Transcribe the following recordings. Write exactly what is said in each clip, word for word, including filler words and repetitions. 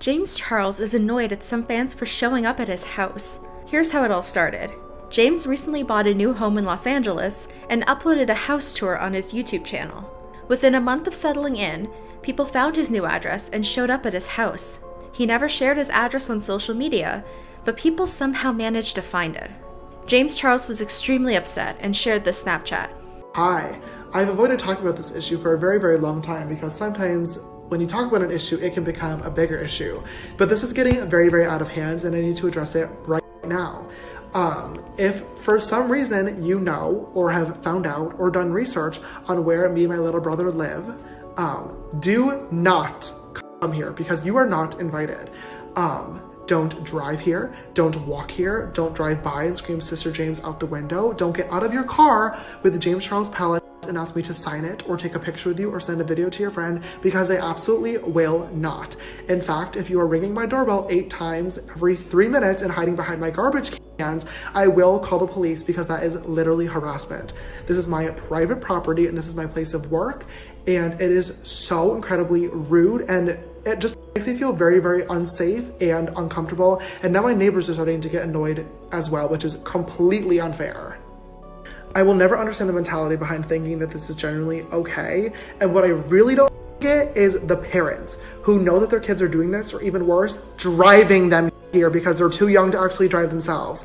James Charles is annoyed at some fans for showing up at his house. Here's how it all started. James recently bought a new home in Los Angeles and uploaded a house tour on his YouTube channel. Within a month of settling in, people found his new address and showed up at his house. He never shared his address on social media, but people somehow managed to find it. James Charles was extremely upset and shared this Snapchat. Hi, I've avoided talking about this issue for a very, very long time because sometimes when you talk about an issue, it can become a bigger issue. But this is getting very, very out of hand and I need to address it right now. Um, if for some reason you know or have found out or done research on where me and my little brother live, um, do not come here because you are not invited. Um, Don't drive here, don't walk here, don't drive by and scream Sister James out the window, don't get out of your car with the James Charles palette and ask me to sign it or take a picture with you or send a video to your friend because I absolutely will not. In fact, if you are ringing my doorbell eight times every three minutes and hiding behind my garbage cans, I will call the police because that is literally harassment. This is my private property and this is my place of work and it is so incredibly rude and it just makes me feel very, very unsafe and uncomfortable, and now my neighbors are starting to get annoyed as well, which is completely unfair. I will never understand the mentality behind thinking that this is generally okay, and what I really don't get is the parents who know that their kids are doing this, or even worse, driving them here because they're too young to actually drive themselves.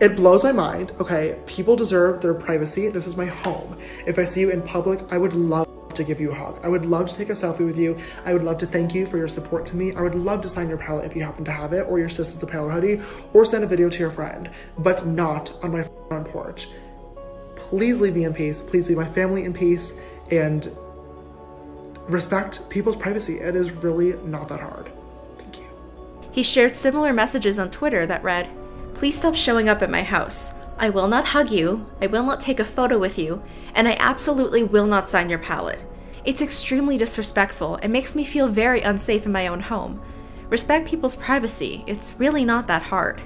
It blows my mind, okay? People deserve their privacy. This is my home. If I see you in public, I would love to give you a hug. I would love to take a selfie with you. I would love to thank you for your support to me. I would love to sign your palette if you happen to have it, or your sister's apparel hoodie, or send a video to your friend, but not on my front porch. Please leave me in peace. Please leave my family in peace and respect people's privacy. It is really not that hard. Thank you. He shared similar messages on Twitter that read, "Please stop showing up at my house. I will not hug you, I will not take a photo with you, and I absolutely will not sign your palette. It's extremely disrespectful and makes me feel very unsafe in my own home. Respect people's privacy, it's really not that hard.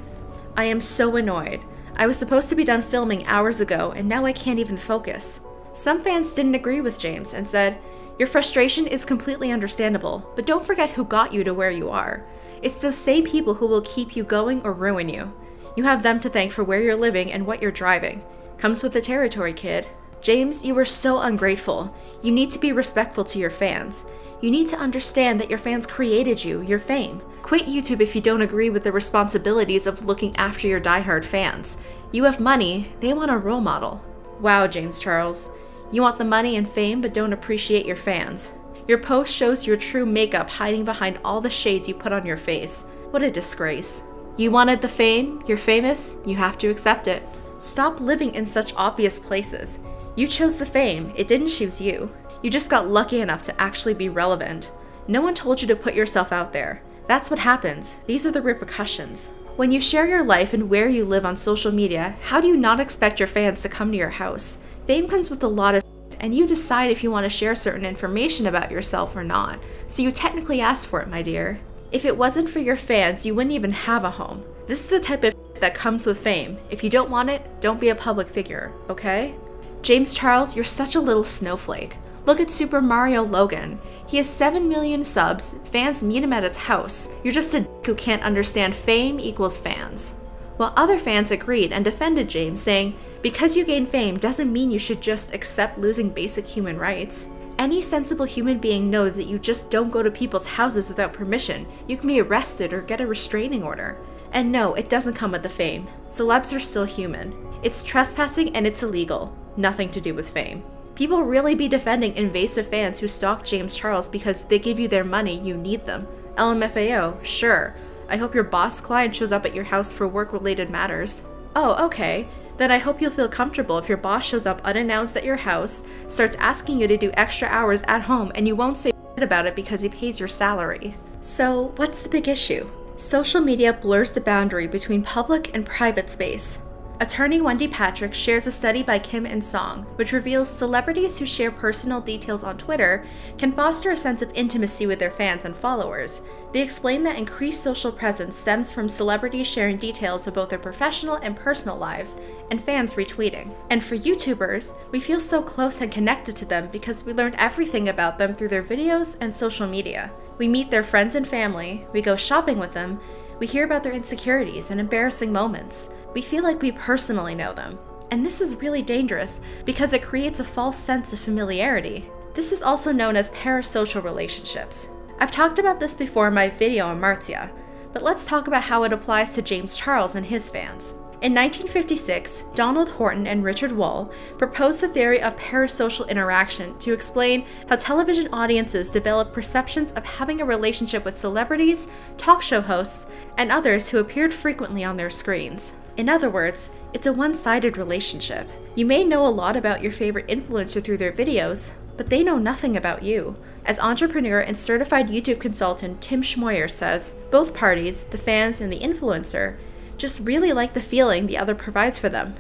I am so annoyed. I was supposed to be done filming hours ago and now I can't even focus." Some fans didn't agree with James and said, "Your frustration is completely understandable, but don't forget who got you to where you are. It's those same people who will keep you going or ruin you. You have them to thank for where you're living and what you're driving. Comes with the territory, kid. James, you are so ungrateful. You need to be respectful to your fans. You need to understand that your fans created you, your fame. Quit YouTube if you don't agree with the responsibilities of looking after your diehard fans. You have money, they want a role model." Wow, James Charles. You want the money and fame but don't appreciate your fans. Your post shows your true makeup hiding behind all the shades you put on your face. What a disgrace. You wanted the fame, you're famous, you have to accept it. Stop living in such obvious places. You chose the fame, it didn't choose you. You just got lucky enough to actually be relevant. No one told you to put yourself out there. That's what happens, these are the repercussions. When you share your life and where you live on social media, how do you not expect your fans to come to your house? Fame comes with a lot of shit, and you decide if you want to share certain information about yourself or not, so you technically asked for it, my dear. If it wasn't for your fans, you wouldn't even have a home. This is the type of shit that comes with fame. If you don't want it, don't be a public figure, okay? James Charles, you're such a little snowflake. Look at Super Mario Logan. He has seven million subs, fans meet him at his house. You're just a dick who can't understand fame equals fans. While other fans agreed and defended James, saying, "Because you gain fame doesn't mean you should just accept losing basic human rights. Any sensible human being knows that you just don't go to people's houses without permission. You can be arrested or get a restraining order. And no, it doesn't come with the fame. Celebs are still human. It's trespassing and it's illegal. Nothing to do with fame." People really be defending invasive fans who stalk James Charles because they give you their money, you need them. L M F A O, sure. I hope your boss client shows up at your house for work-related matters. Oh, okay. Then I hope you'll feel comfortable if your boss shows up unannounced at your house, starts asking you to do extra hours at home, and you won't say shit about it because he pays your salary. So what's the big issue? Social media blurs the boundary between public and private space. Attorney Wendy Patrick shares a study by Kim and Song, which reveals celebrities who share personal details on Twitter can foster a sense of intimacy with their fans and followers. They explain that increased social presence stems from celebrities sharing details of both their professional and personal lives, and fans retweeting. And for YouTubers, we feel so close and connected to them because we learn everything about them through their videos and social media. We meet their friends and family, we go shopping with them, we hear about their insecurities and embarrassing moments. We feel like we personally know them. And this is really dangerous because it creates a false sense of familiarity. This is also known as parasocial relationships. I've talked about this before in my video on Marzia, but let's talk about how it applies to James Charles and his fans. In nineteen fifty-six, Donald Horton and Richard Wall proposed the theory of parasocial interaction to explain how television audiences develop perceptions of having a relationship with celebrities, talk show hosts, and others who appeared frequently on their screens. In other words, it's a one-sided relationship. You may know a lot about your favorite influencer through their videos, but they know nothing about you. As entrepreneur and certified YouTube consultant Tim Schmoyer says, both parties, the fans and the influencer, just really like the feeling the other provides for them,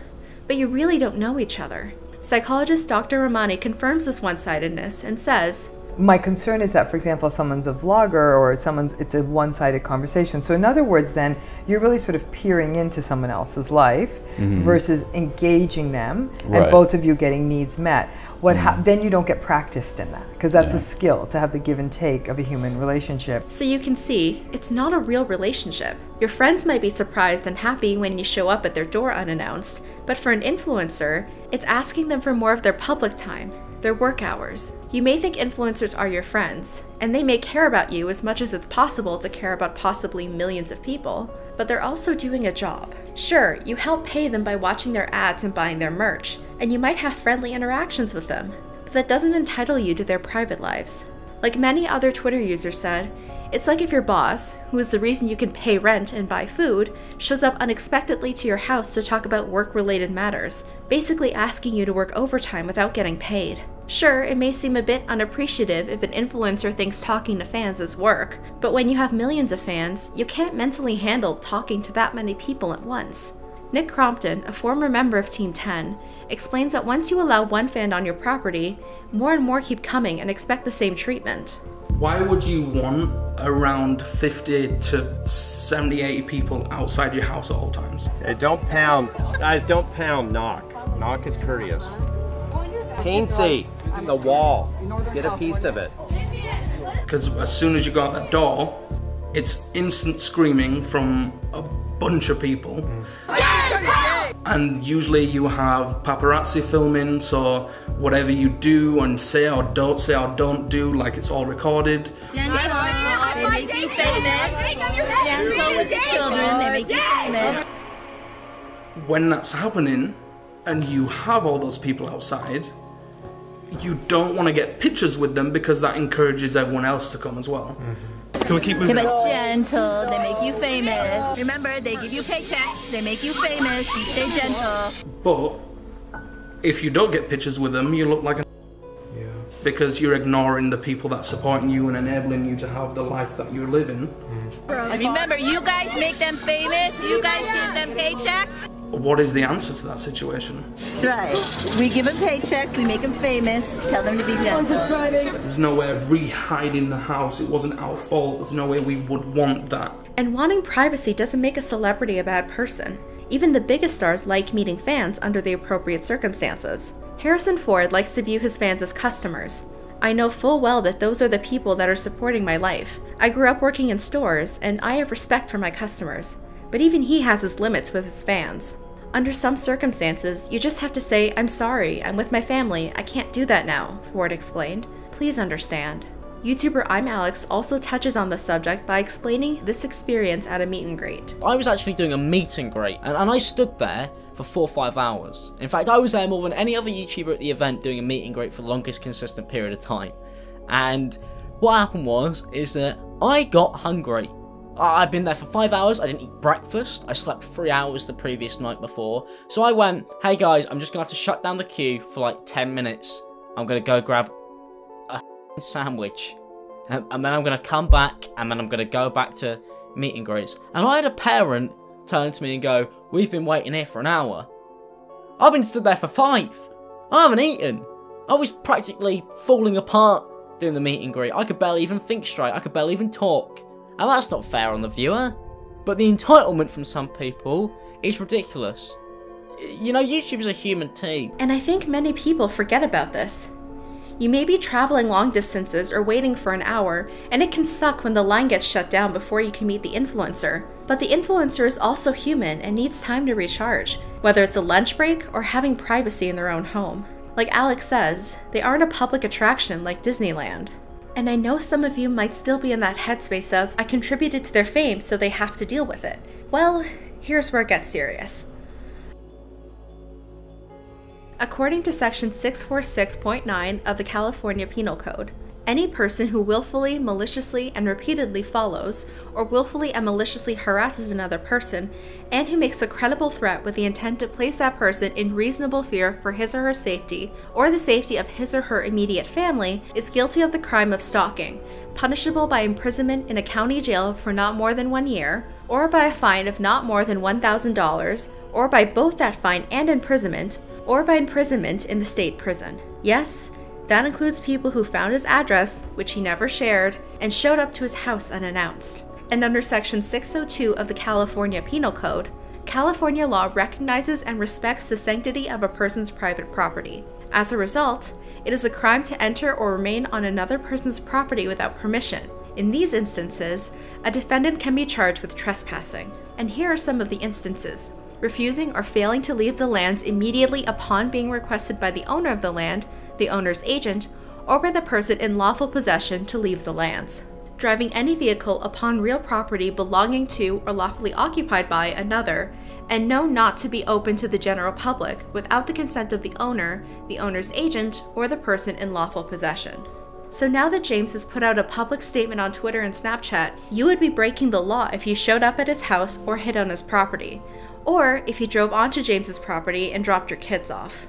but you really don't know each other. Psychologist Doctor Ramani confirms this one-sidedness and says, my concern is that, for example, if someone's a vlogger or someone's, it's a one-sided conversation. So in other words, then you're really sort of peering into someone else's life mm-hmm. versus engaging them right. and both of you getting needs met. What mm. ha then you don't get practiced in that because that's yeah. a skill to have the give and take of a human relationship. So you can see it's not a real relationship. Your friends might be surprised and happy when you show up at their door unannounced, but for an influencer, it's asking them for more of their public time, their work hours. You may think influencers are your friends, and they may care about you as much as it's possible to care about possibly millions of people, but they're also doing a job. Sure, you help pay them by watching their ads and buying their merch, and you might have friendly interactions with them, but that doesn't entitle you to their private lives. Like many other Twitter users said, it's like if your boss, who is the reason you can pay rent and buy food, shows up unexpectedly to your house to talk about work-related matters, basically asking you to work overtime without getting paid. Sure, it may seem a bit unappreciative if an influencer thinks talking to fans is work, but when you have millions of fans, you can't mentally handle talking to that many people at once. Nick Crompton, a former member of Team ten, explains that once you allow one fan on your property, more and more keep coming and expect the same treatment. Why would you want around fifty to seventy, eighty people outside your house at all times? Hey, don't pound. Guys, don't pound. Knock. Knock is courteous. Teensy, the wall. Get a piece of it. Because as soon as you go out that door, it's instant screaming from a bunch of people. And usually you have paparazzi filming, so whatever you do and say or don't say or don't do, like, it's all recorded. Gentle, they make you famous. Gentle with the children, they make you famous. When that's happening, and you have all those people outside, you don't want to get pictures with them because that encourages everyone else to come as well. Mm-hmm. Can we keep moving? Keep it gentle, they make you famous. Remember, they give you paychecks, they make you famous, you stay gentle. But if you don't get pictures with them, you look like a yeah. because you're ignoring the people that are supporting you and enabling you to have the life that you're living. Mm-hmm. And remember, you guys make them famous, you guys give them paychecks. What is the answer to that situation? That's right. We give them paychecks, we make them famous, tell them to be gentle. There's no way of re-hiding the house, it wasn't our fault, there's no way we would want that. And wanting privacy doesn't make a celebrity a bad person. Even the biggest stars like meeting fans under the appropriate circumstances. Harrison Ford likes to view his fans as customers. I know full well that those are the people that are supporting my life. I grew up working in stores, and I have respect for my customers. But even he has his limits with his fans. Under some circumstances, you just have to say, I'm sorry, I'm with my family, I can't do that now, Ford explained. Please understand. YouTuber I'm Alex also touches on the subject by explaining this experience at a meet and greet. I was actually doing a meet and greet, and, and I stood there for four or five hours. In fact, I was there more than any other YouTuber at the event doing a meet and greet for the longest consistent period of time. And what happened was, is that I got hungry. I've been there for five hours, I didn't eat breakfast, I slept three hours the previous night before, so I went, hey guys, I'm just gonna have to shut down the queue for like ten minutes, I'm gonna go grab a sandwich, and, and then I'm gonna come back, and then I'm gonna go back to meet and greets. And I had a parent turn to me and go, we've been waiting here for an hour. I've been stood there for five, I haven't eaten. I was practically falling apart doing the meet and greet, I could barely even think straight, I could barely even talk. And that's not fair on the viewer, but the entitlement from some people is ridiculous. You know, YouTube is a human team. And I think many people forget about this. You may be traveling long distances or waiting for an hour, and it can suck when the line gets shut down before you can meet the influencer. But the influencer is also human and needs time to recharge, whether it's a lunch break or having privacy in their own home. Like Alex says, they aren't a public attraction like Disneyland. And I know some of you might still be in that headspace of, I contributed to their fame, so they have to deal with it. Well, here's where it gets serious. According to Section six forty-six point nine of the California Penal Code, any person who willfully, maliciously, and repeatedly follows, or willfully and maliciously harasses another person, and who makes a credible threat with the intent to place that person in reasonable fear for his or her safety, or the safety of his or her immediate family, is guilty of the crime of stalking, punishable by imprisonment in a county jail for not more than one year, or by a fine of not more than one thousand dollars, or by both that fine and imprisonment, or by imprisonment in the state prison. Yes, that includes people who found his address, which he never shared, and showed up to his house unannounced. And under Section six oh two of the California Penal Code, California law recognizes and respects the sanctity of a person's private property. As a result, it is a crime to enter or remain on another person's property without permission. In these instances, a defendant can be charged with trespassing. And here are some of the instances. Refusing or failing to leave the lands immediately upon being requested by the owner of the land, the owner's agent, or by the person in lawful possession to leave the lands. Driving any vehicle upon real property belonging to or lawfully occupied by another, and known not to be open to the general public without the consent of the owner, the owner's agent, or the person in lawful possession. So now that James has put out a public statement on Twitter and Snapchat, you would be breaking the law if you showed up at his house or hid on his property, or if you drove onto James's property and dropped your kids off.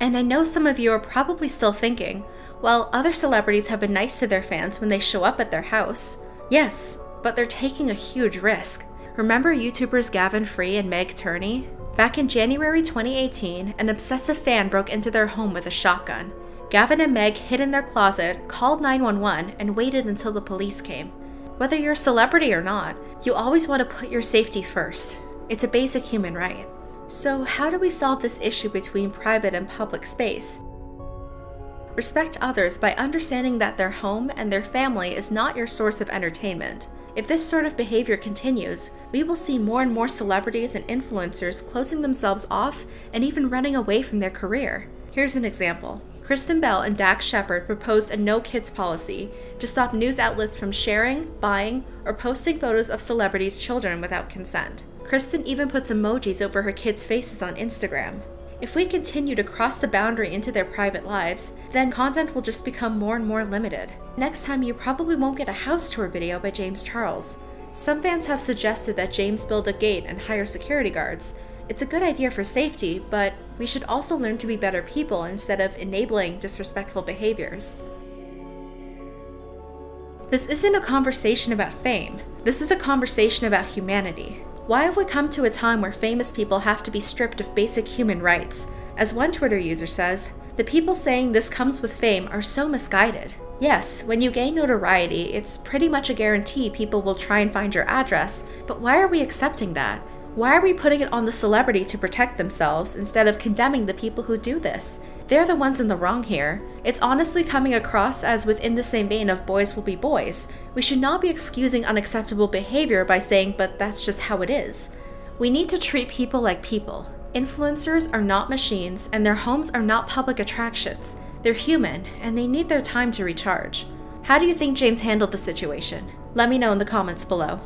And I know some of you are probably still thinking, well, other celebrities have been nice to their fans when they show up at their house. Yes, but they're taking a huge risk. Remember YouTubers Gavin Free and Meg Turney? Back in January twenty eighteen, an obsessive fan broke into their home with a shotgun. Gavin and Meg hid in their closet, called nine one one, and waited until the police came. Whether you're a celebrity or not, you always want to put your safety first. It's a basic human right. So how do we solve this issue between private and public space? Respect others by understanding that their home and their family is not your source of entertainment. If this sort of behavior continues, we will see more and more celebrities and influencers closing themselves off and even running away from their career. Here's an example. Kristen Bell and Dax Shepherd proposed a no-kids policy to stop news outlets from sharing, buying, or posting photos of celebrities' children without consent. Kristen even puts emojis over her kids' faces on Instagram. If we continue to cross the boundary into their private lives, then content will just become more and more limited. Next time, you probably won't get a house tour video by James Charles. Some fans have suggested that James build a gate and hire security guards. It's a good idea for safety, but we should also learn to be better people instead of enabling disrespectful behaviors. This isn't a conversation about fame. This is a conversation about humanity. Why have we come to a time where famous people have to be stripped of basic human rights? As one Twitter user says, the people saying this comes with fame are so misguided. Yes, when you gain notoriety, it's pretty much a guarantee people will try and find your address, but why are we accepting that? Why are we putting it on the celebrity to protect themselves instead of condemning the people who do this? They're the ones in the wrong here. It's honestly coming across as within the same vein of boys will be boys. We should not be excusing unacceptable behavior by saying, but that's just how it is. We need to treat people like people. Influencers are not machines, and their homes are not public attractions. They're human, and they need their time to recharge. How do you think James handled the situation? Let me know in the comments below.